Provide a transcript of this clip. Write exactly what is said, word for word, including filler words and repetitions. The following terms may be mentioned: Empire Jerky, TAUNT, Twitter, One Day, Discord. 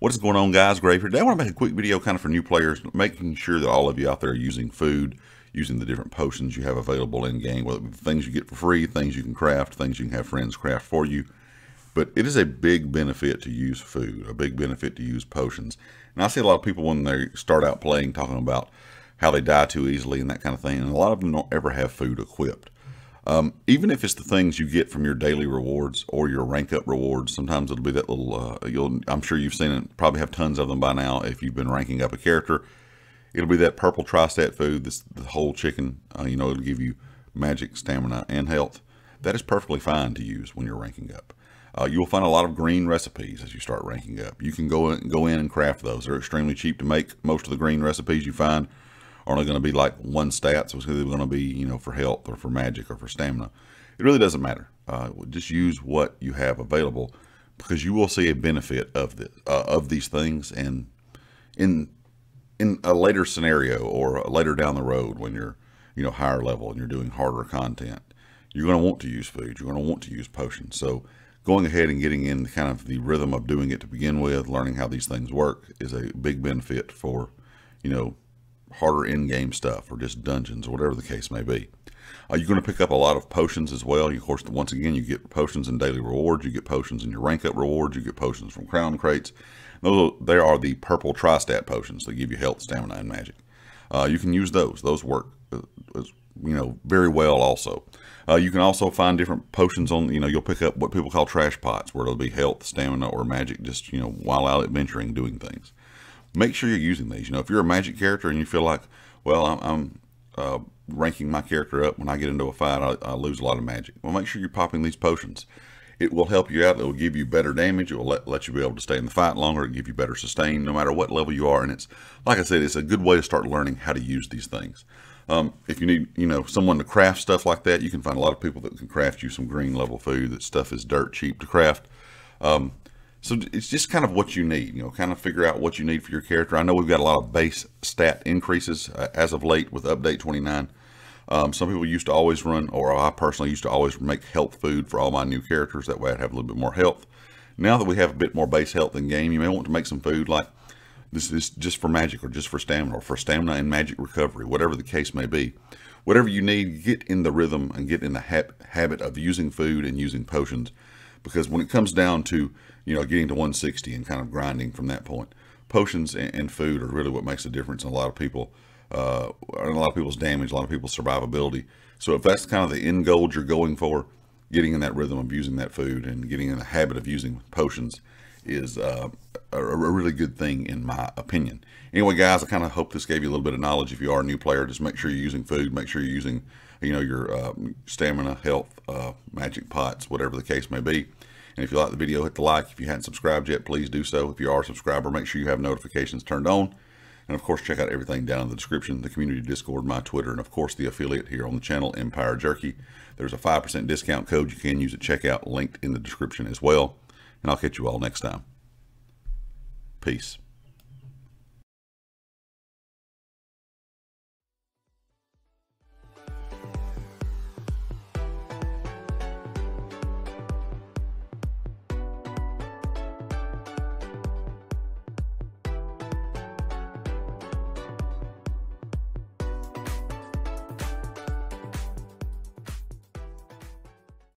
What is going on, guys? Grave here. Today I want to make a quick video kind of for new players, making sure that all of you out there are using food, using the different potions you have available in game, whether it be things you get for free, things you can craft, things you can have friends craft for you. But it is a big benefit to use food, a big benefit to use potions. And I see a lot of people when they start out playing talking about how they die too easily and that kind of thing, and a lot of them don't ever have food equipped. Um, even if it's the things you get from your daily rewards or your rank up rewards, sometimes it'll be that little, uh, you'll, I'm sure you've seen it, probably have tons of them by now if you've been ranking up a character. It'll be that purple tri-stat food, this, the whole chicken, uh, you know, it'll give you magic, stamina, and health. That is perfectly fine to use when you're ranking up. Uh, you'll find a lot of green recipes as you start ranking up. You can go in, go in and craft those. They're extremely cheap to make. Most of the green recipes you find are only going to be like one stat, so it's either going to be, you know, for health or for magic or for stamina. It really doesn't matter. Uh, just use what you have available, because you will see a benefit of this, uh, of these things, and in in a later scenario or later down the road when you're, you know, higher level and you're doing harder content, you're going to want to use food. You're going to want to use potions. So going ahead and getting in kind of the rhythm of doing it to begin with, learning how these things work, is a big benefit for, you know, harder in-game stuff or just dungeons or whatever the case may be. Uh, you're going to pick up a lot of potions as well. You, of course, once again, you get potions in daily rewards. You get potions in your rank up rewards. You get potions from crown crates. Those, they are the purple tri-stat potions that give you health, stamina, and magic. Uh, you can use those. Those work uh, as, you know, very well also. Uh, you can also find different potions on, you know, you'll pick up what people call trash pots, where it'll be health, stamina, or magic, just, you know, while out adventuring, doing things. Make sure you're using these. You know, if you're a magic character and you feel like, well, I'm, I'm uh, ranking my character up, when I get into a fight, I, I lose a lot of magic. Well, make sure you're popping these potions. It will help you out. It will give you better damage. It will let, let you be able to stay in the fight longer. It'll give you better sustain no matter what level you are. And it's, like I said, it's a good way to start learning how to use these things. Um, if you need, you know, someone to craft stuff like that, you can find a lot of people that can craft you some green level food. That stuff is dirt cheap to craft. Um, so it's just kind of what you need, you know, kind of figure out what you need for your character. I know we've got a lot of base stat increases uh, as of late with update twenty-nine. Um, some people used to always run, or I personally used to always make health food for all my new characters. That way I'd have a little bit more health. Now that we have a bit more base health in game, you may want to make some food like this is just for magic or just for stamina or for stamina and magic recovery, whatever the case may be. Whatever you need, get in the rhythm and get in the ha habit of using food and using potions, because when it comes down to, you know, getting to one sixty and kind of grinding from that point, potions and, and food are really what makes a difference in a lot of people, uh, in a lot of people's damage, a lot of people's survivability. So if that's kind of the end goal you're going for, getting in that rhythm of using that food and getting in the habit of using potions is uh, a really good thing, in my opinion. Anyway, guys, I kind of hope this gave you a little bit of knowledge. If you are a new player, just make sure you're using food, make sure you're using, you know, your uh, stamina, health, uh, magic pots, whatever the case may be. And if you like the video, hit the like. If you haven't subscribed yet, please do so. If you are a subscriber, make sure you have notifications turned on. And of course, check out everything down in the description, the community Discord, my Twitter, and of course the affiliate here on the channel, Empire Jerky. There's a five percent discount code you can use at checkout, linked in the description as well. And I'll catch you all next time. Peace.